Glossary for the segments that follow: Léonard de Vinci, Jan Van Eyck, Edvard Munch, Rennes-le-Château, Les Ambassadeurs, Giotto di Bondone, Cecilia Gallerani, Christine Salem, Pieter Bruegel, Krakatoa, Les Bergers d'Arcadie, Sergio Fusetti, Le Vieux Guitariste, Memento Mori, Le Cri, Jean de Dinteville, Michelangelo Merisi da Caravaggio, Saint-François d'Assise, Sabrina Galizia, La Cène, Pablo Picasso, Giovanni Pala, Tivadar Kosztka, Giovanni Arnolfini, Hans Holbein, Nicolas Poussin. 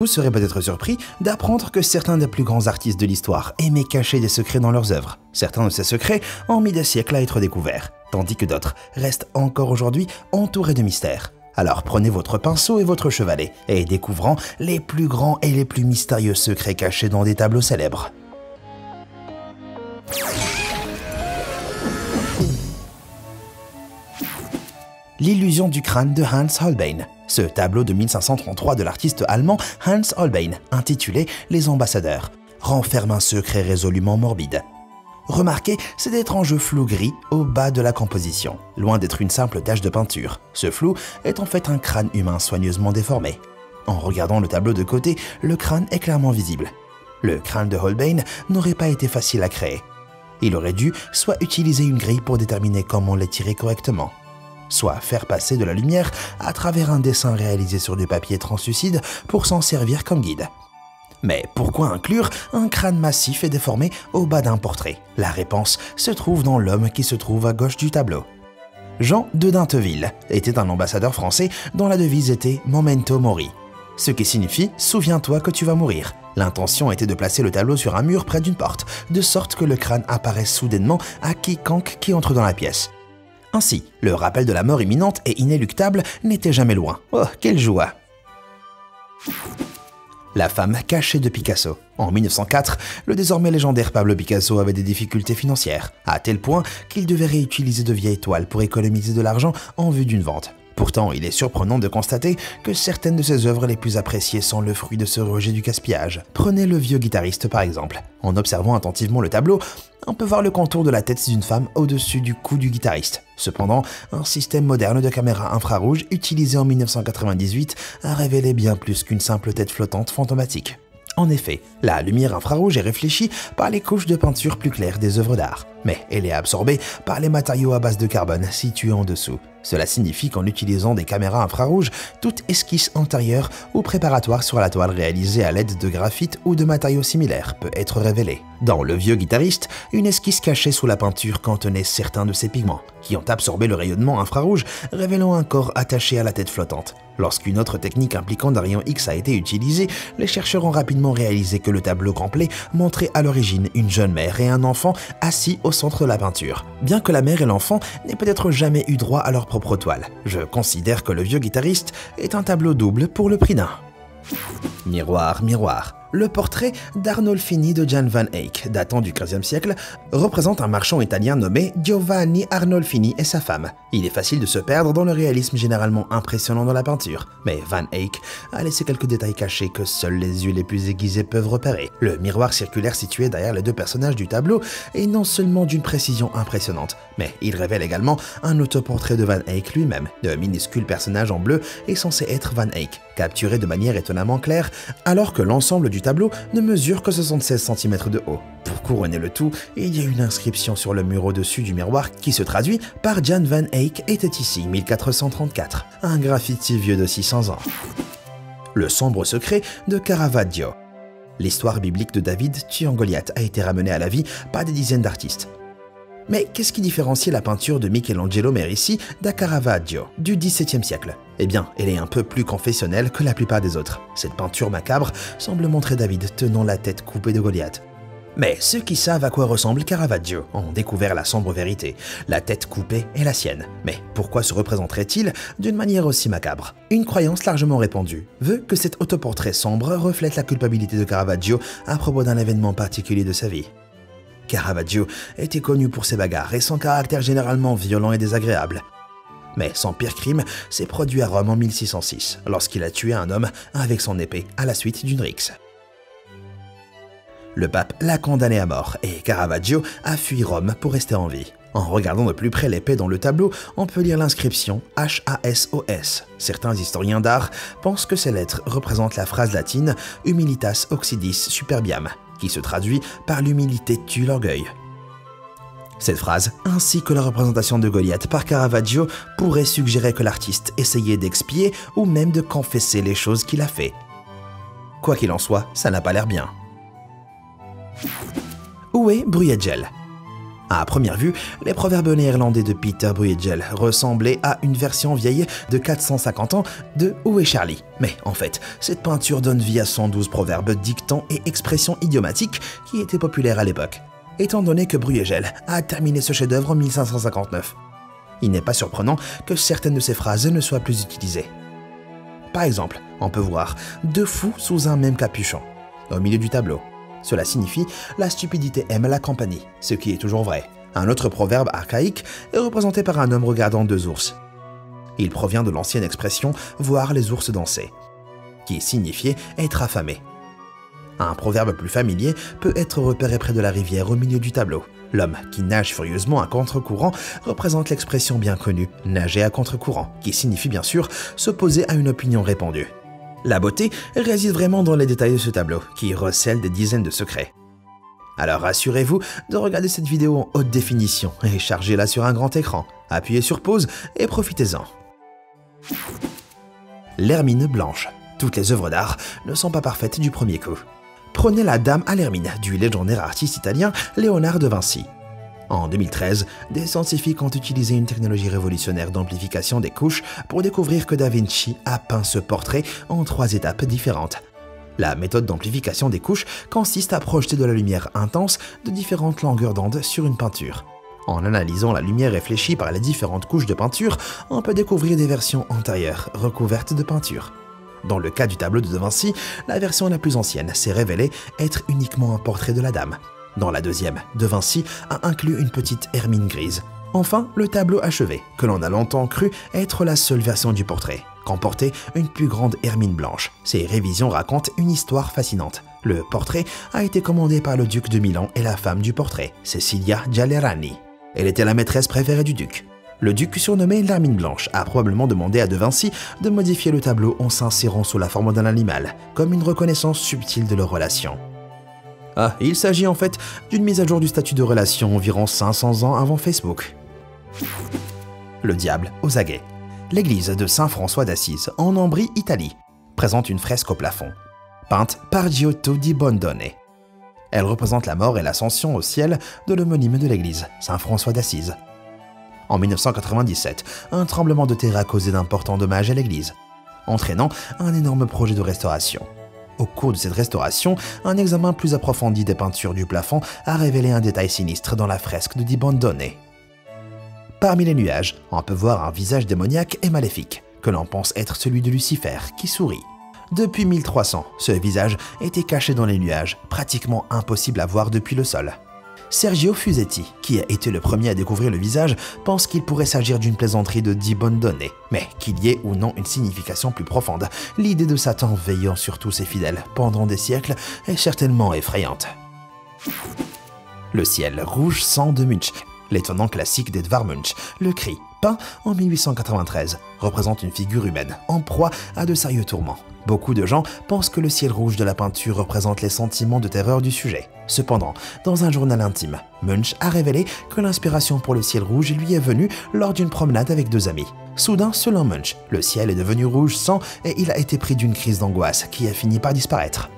Vous serez peut-être surpris d'apprendre que certains des plus grands artistes de l'histoire aimaient cacher des secrets dans leurs œuvres. Certains de ces secrets ont mis des siècles à être découverts, tandis que d'autres restent encore aujourd'hui entourés de mystères. Alors prenez votre pinceau et votre chevalet, et découvrons les plus grands et les plus mystérieux secrets cachés dans des tableaux célèbres. L'illusion du crâne de Hans Holbein. Ce tableau de 1533 de l'artiste allemand Hans Holbein, intitulé « Les Ambassadeurs », renferme un secret résolument morbide. Remarquez cet étrange flou gris au bas de la composition, loin d'être une simple tache de peinture. Ce flou est en fait un crâne humain soigneusement déformé. En regardant le tableau de côté, le crâne est clairement visible. Le crâne de Holbein n'aurait pas été facile à créer. Il aurait dû soit utiliser une grille pour déterminer comment l'étirer correctement, soit faire passer de la lumière à travers un dessin réalisé sur du papier translucide pour s'en servir comme guide. Mais pourquoi inclure un crâne massif et déformé au bas d'un portrait? La réponse se trouve dans l'homme qui se trouve à gauche du tableau. Jean de Dinteville était un ambassadeur français dont la devise était « Memento Mori », ce qui signifie « Souviens-toi que tu vas mourir ». L'intention était de placer le tableau sur un mur près d'une porte, de sorte que le crâne apparaisse soudainement à quiconque qui entre dans la pièce. Ainsi, le rappel de la mort imminente et inéluctable n'était jamais loin. Oh, quelle joie! La femme cachée de Picasso. En 1904, le désormais légendaire Pablo Picasso avait des difficultés financières, à tel point qu'il devait réutiliser de vieilles toiles pour économiser de l'argent en vue d'une vente. Pourtant, il est surprenant de constater que certaines de ses œuvres les plus appréciées sont le fruit de ce rejet du gaspillage. Prenez Le Vieux Guitariste par exemple. En observant attentivement le tableau, on peut voir le contour de la tête d'une femme au-dessus du cou du guitariste. Cependant, un système moderne de caméra infrarouge utilisé en 1998 a révélé bien plus qu'une simple tête flottante fantomatique. En effet, la lumière infrarouge est réfléchie par les couches de peinture plus claires des œuvres d'art, mais elle est absorbée par les matériaux à base de carbone situés en dessous. Cela signifie qu'en utilisant des caméras infrarouges, toute esquisse antérieure ou préparatoire sur la toile réalisée à l'aide de graphite ou de matériaux similaires peut être révélée. Dans Le Vieux Guitariste, une esquisse cachée sous la peinture contenait certains de ces pigments, qui ont absorbé le rayonnement infrarouge, révélant un corps attaché à la tête flottante. Lorsqu'une autre technique impliquant des rayons X a été utilisée, les chercheurs ont rapidement réalisé que le tableau complet montrait à l'origine une jeune mère et un enfant assis au centre de la peinture. Bien que la mère et l'enfant n'aient peut-être jamais eu droit à leur propre toile, je considère que Le Vieux Guitariste est un tableau double pour le prix d'un. Miroir, miroir. Le portrait d'Arnolfini de Jan Van Eyck, datant du XVe siècle, représente un marchand italien nommé Giovanni Arnolfini et sa femme. Il est facile de se perdre dans le réalisme généralement impressionnant dans la peinture, mais Van Eyck a laissé quelques détails cachés que seuls les yeux les plus aiguisés peuvent repérer. Le miroir circulaire situé derrière les deux personnages du tableau est non seulement d'une précision impressionnante, mais il révèle également un autoportrait de Van Eyck lui-même. Le minuscule personnage en bleu est censé être Van Eyck, capturé de manière étonnamment claire, alors que l'ensemble du tableau ne mesure que 76 cm de haut. Pour couronner le tout, il y a une inscription sur le mur au-dessus du miroir qui se traduit par Jan Van Eyck était ici 1434, un graffiti vieux de 600 ans. Le sombre secret de Caravaggio. L'histoire biblique de David tuant Goliath a été ramenée à la vie par des dizaines d'artistes. Mais qu'est-ce qui différencie la peinture de Michelangelo Merisi da Caravaggio du XVIIe siècle? Eh bien, elle est un peu plus confessionnelle que la plupart des autres. Cette peinture macabre semble montrer David tenant la tête coupée de Goliath. Mais ceux qui savent à quoi ressemble Caravaggio ont découvert la sombre vérité. La tête coupée est la sienne. Mais pourquoi se représenterait-il d'une manière aussi macabre? Une croyance largement répandue veut que cet autoportrait sombre reflète la culpabilité de Caravaggio à propos d'un événement particulier de sa vie. Caravaggio était connu pour ses bagarres et son caractère généralement violent et désagréable. Mais son pire crime s'est produit à Rome en 1606, lorsqu'il a tué un homme avec son épée à la suite d'une rixe. Le pape l'a condamné à mort et Caravaggio a fui Rome pour rester en vie. En regardant de plus près l'épée dans le tableau, on peut lire l'inscription HASOS. Certains historiens d'art pensent que ces lettres représentent la phrase latine « Humilitas Occidis Superbiam », qui se traduit par « l'humilité tue l'orgueil ». Cette phrase, ainsi que la représentation de Goliath par Caravaggio, pourrait suggérer que l'artiste essayait d'expier ou même de confesser les choses qu'il a fait. Quoi qu'il en soit, ça n'a pas l'air bien. Où est Bruegel? À première vue, les proverbes néerlandais de Pieter Bruegel ressemblaient à une version vieille de 450 ans de « Où est Charlie ?». Mais en fait, cette peinture donne vie à 112 proverbes, dictants et expressions idiomatiques qui étaient populaires à l'époque, étant donné que Bruegel a terminé ce chef-d'œuvre en 1559. Il n'est pas surprenant que certaines de ces phrases ne soient plus utilisées. Par exemple, on peut voir « deux fous sous un même capuchon » au milieu du tableau. Cela signifie « la stupidité aime la compagnie », ce qui est toujours vrai. Un autre proverbe archaïque est représenté par un homme regardant deux ours. Il provient de l'ancienne expression « voir les ours danser », qui signifiait « être affamé ». Un proverbe plus familier peut être repéré près de la rivière au milieu du tableau. L'homme qui nage furieusement à contre-courant représente l'expression bien connue « nager à contre-courant », qui signifie bien sûr « s'opposer à une opinion répandue ». La beauté réside vraiment dans les détails de ce tableau, qui recèle des dizaines de secrets. Alors assurez-vous de regarder cette vidéo en haute définition et chargez-la sur un grand écran. Appuyez sur pause et profitez-en. L'hermine blanche. Toutes les œuvres d'art ne sont pas parfaites du premier coup. Prenez la Dame à l'hermine du légendaire artiste italien Léonard de Vinci. En 2013, des scientifiques ont utilisé une technologie révolutionnaire d'amplification des couches pour découvrir que Da Vinci a peint ce portrait en 3 étapes différentes. La méthode d'amplification des couches consiste à projeter de la lumière intense de différentes longueurs d'onde sur une peinture. En analysant la lumière réfléchie par les différentes couches de peinture, on peut découvrir des versions antérieures recouvertes de peinture. Dans le cas du tableau de Da Vinci, la version la plus ancienne s'est révélée être uniquement un portrait de la dame. Dans la deuxième, Da Vinci a inclus une petite hermine grise. Enfin, le tableau achevé, que l'on a longtemps cru être la seule version du portrait, comportait une plus grande hermine blanche. Ces révisions racontent une histoire fascinante. Le portrait a été commandé par le duc de Milan et la femme du portrait, Cecilia Gallerani. Elle était la maîtresse préférée du duc. Le duc, surnommé l'hermine blanche, a probablement demandé à Da Vinci de modifier le tableau en s'insérant sous la forme d'un animal, comme une reconnaissance subtile de leur relation. Ah, il s'agit en fait d'une mise à jour du statut de relation environ 500 ans avant Facebook. Le diable aux aguets. L'église de Saint-François d'Assise, en Umbrie, Italie, présente une fresque au plafond, peinte par Giotto di Bondone. Elle représente la mort et l'ascension au ciel de l'homonyme de l'église, Saint-François d'Assise. En 1997, un tremblement de terre a causé d'importants dommages à l'église, entraînant un énorme projet de restauration. Au cours de cette restauration, un examen plus approfondi des peintures du plafond a révélé un détail sinistre dans la fresque de Di Bondone. Parmi les nuages, on peut voir un visage démoniaque et maléfique, que l'on pense être celui de Lucifer, qui sourit. Depuis 1300, ce visage était caché dans les nuages, pratiquement impossible à voir depuis le sol. Sergio Fusetti, qui a été le premier à découvrir le visage, pense qu'il pourrait s'agir d'une plaisanterie de Di Bondone, mais qu'il y ait ou non une signification plus profonde, l'idée de Satan veillant sur tous ses fidèles pendant des siècles est certainement effrayante. Le ciel rouge sang de Munch, l'étonnant classique d'Edvard Munch, Le Cri, peint en 1893, représente une figure humaine en proie à de sérieux tourments. Beaucoup de gens pensent que le ciel rouge de la peinture représente les sentiments de terreur du sujet. Cependant, dans un journal intime, Munch a révélé que l'inspiration pour le ciel rouge lui est venue lors d'une promenade avec 2 amis. Soudain, selon Munch, le ciel est devenu rouge sang et il a été pris d'une crise d'angoisse qui a fini par disparaître.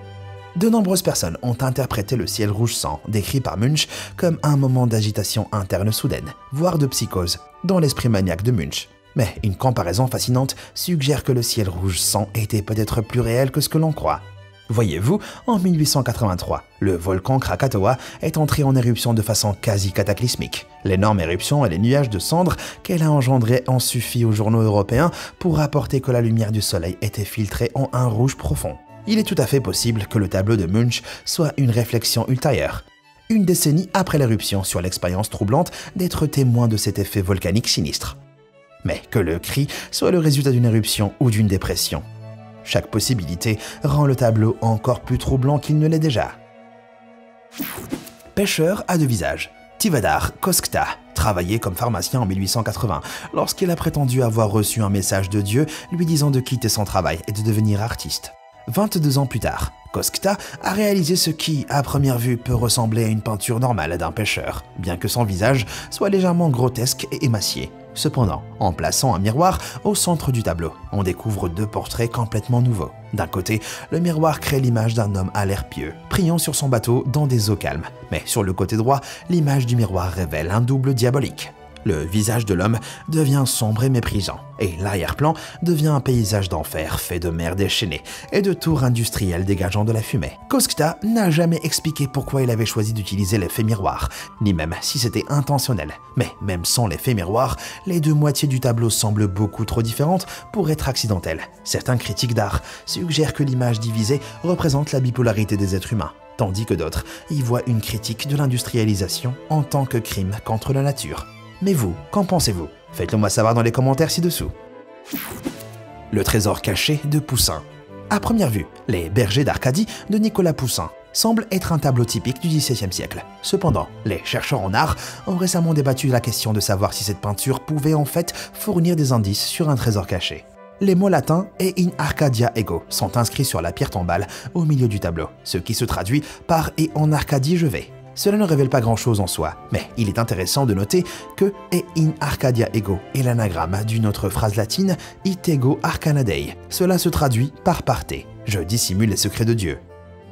De nombreuses personnes ont interprété le ciel rouge sang, décrit par Munch, comme un moment d'agitation interne soudaine, voire de psychose, dans l'esprit maniaque de Munch. Mais une comparaison fascinante suggère que le ciel rouge sang était peut-être plus réel que ce que l'on croit. Voyez-vous, en 1883, le volcan Krakatoa est entré en éruption de façon quasi cataclysmique. L'énorme éruption et les nuages de cendres qu'elle a engendrés ont suffi aux journaux européens pour rapporter que la lumière du soleil était filtrée en un rouge profond. Il est tout à fait possible que le tableau de Munch soit une réflexion ultérieure, une décennie après l'éruption, sur l'expérience troublante d'être témoin de cet effet volcanique sinistre. Mais que le cri soit le résultat d'une éruption ou d'une dépression. Chaque possibilité rend le tableau encore plus troublant qu'il ne l'est déjà. Pêcheur à deux visages. Tivadar Kosztka travaillait comme pharmacien en 1880 lorsqu'il a prétendu avoir reçu un message de Dieu lui disant de quitter son travail et de devenir artiste. 22 ans plus tard, Kosztka a réalisé ce qui, à première vue, peut ressembler à une peinture normale d'un pêcheur, bien que son visage soit légèrement grotesque et émacié. Cependant, en plaçant un miroir au centre du tableau, on découvre deux portraits complètement nouveaux. D'un côté, le miroir crée l'image d'un homme à l'air pieux, priant sur son bateau dans des eaux calmes. Mais sur le côté droit, l'image du miroir révèle un double diabolique. Le visage de l'homme devient sombre et méprisant, et l'arrière-plan devient un paysage d'enfer fait de mer déchaînée et de tours industrielles dégageant de la fumée. Kosztka n'a jamais expliqué pourquoi il avait choisi d'utiliser l'effet miroir, ni même si c'était intentionnel. Mais même sans l'effet miroir, les deux moitiés du tableau semblent beaucoup trop différentes pour être accidentelles. Certains critiques d'art suggèrent que l'image divisée représente la bipolarité des êtres humains, tandis que d'autres y voient une critique de l'industrialisation en tant que crime contre la nature. Mais vous, qu'en pensez-vous? Faites-le moi savoir dans les commentaires ci-dessous. Le trésor caché de Poussin. À première vue, Les Bergers d'Arcadie de Nicolas Poussin semble être un tableau typique du XVIIe siècle. Cependant, les chercheurs en art ont récemment débattu la question de savoir si cette peinture pouvait en fait fournir des indices sur un trésor caché. Les mots latins « et in Arcadia ego » sont inscrits sur la pierre tombale au milieu du tableau, ce qui se traduit par « et en Arcadie je vais ». Cela ne révèle pas grand-chose en soi, mais il est intéressant de noter que « et in Arcadia ego » est l'anagramme d'une autre phrase latine « it ego arcanadei ». Cela se traduit par « partez », je dissimule les secrets de Dieu.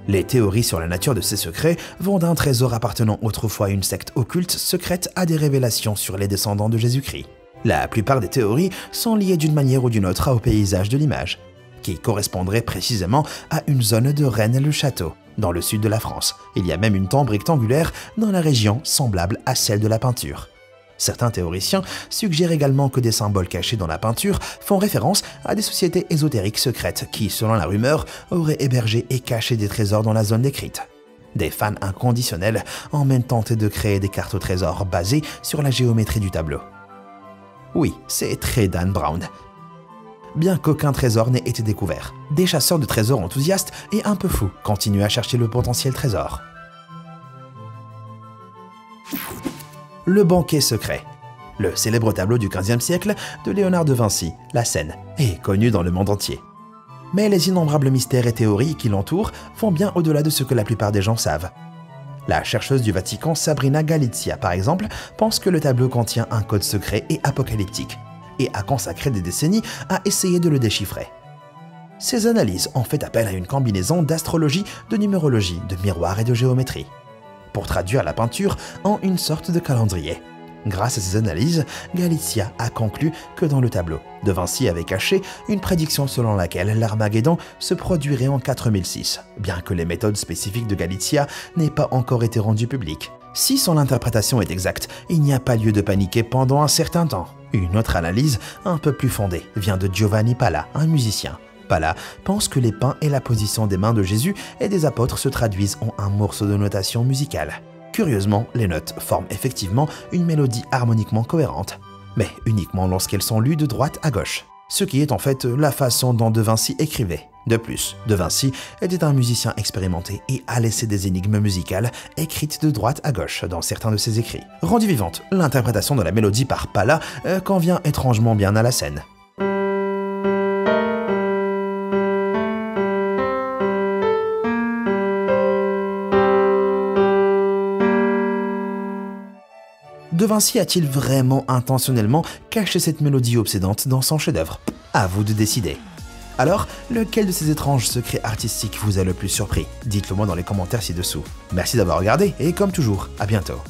Les théories sur la nature de ces secrets vont d'un trésor appartenant autrefois à une secte occulte secrète à des révélations sur les descendants de Jésus-Christ. La plupart des théories sont liées d'une manière ou d'une autre au paysage de l'image, qui correspondrait précisément à une zone de Rennes-le-Château, dans le sud de la France. Il y a même une tombe rectangulaire dans la région semblable à celle de la peinture. Certains théoriciens suggèrent également que des symboles cachés dans la peinture font référence à des sociétés ésotériques secrètes qui, selon la rumeur, auraient hébergé et caché des trésors dans la zone décrite. Des fans inconditionnels ont même tenté de créer des cartes au trésor basées sur la géométrie du tableau. Oui, c'est très Dan Brown. Bien qu'aucun trésor n'ait été découvert, des chasseurs de trésors enthousiastes et un peu fous continuent à chercher le potentiel trésor. Le banquet secret. Le célèbre tableau du XVe siècle de Léonard de Vinci, La Cène, est connu dans le monde entier. Mais les innombrables mystères et théories qui l'entourent vont bien au-delà de ce que la plupart des gens savent. La chercheuse du Vatican Sabrina Galizia, par exemple, pense que le tableau contient un code secret et apocalyptique, et a consacré des décennies à essayer de le déchiffrer. Ces analyses ont fait appel à une combinaison d'astrologie, de numérologie, de miroirs et de géométrie, pour traduire la peinture en une sorte de calendrier. Grâce à ces analyses, Galizia a conclu que dans le tableau, De Vinci avait caché une prédiction selon laquelle l'Armageddon se produirait en 4006, bien que les méthodes spécifiques de Galizia n'aient pas encore été rendues publiques. Si son interprétation est exacte, il n'y a pas lieu de paniquer pendant un certain temps. Une autre analyse, un peu plus fondée, vient de Giovanni Pala, un musicien. Pala pense que les pins et la position des mains de Jésus et des apôtres se traduisent en un morceau de notation musicale. Curieusement, les notes forment effectivement une mélodie harmoniquement cohérente, mais uniquement lorsqu'elles sont lues de droite à gauche, ce qui est en fait la façon dont De Vinci écrivait. De plus, De Vinci était un musicien expérimenté et a laissé des énigmes musicales écrites de droite à gauche dans certains de ses écrits. Rendue vivante, l'interprétation de la mélodie par Pala convient étrangement bien à la scène. De Vinci a-t-il vraiment intentionnellement caché cette mélodie obsédante dans son chef-d'œuvre? À vous de décider. Alors, lequel de ces étranges secrets artistiques vous a le plus surpris? Dites-le moi dans les commentaires ci-dessous. Merci d'avoir regardé et comme toujours, à bientôt.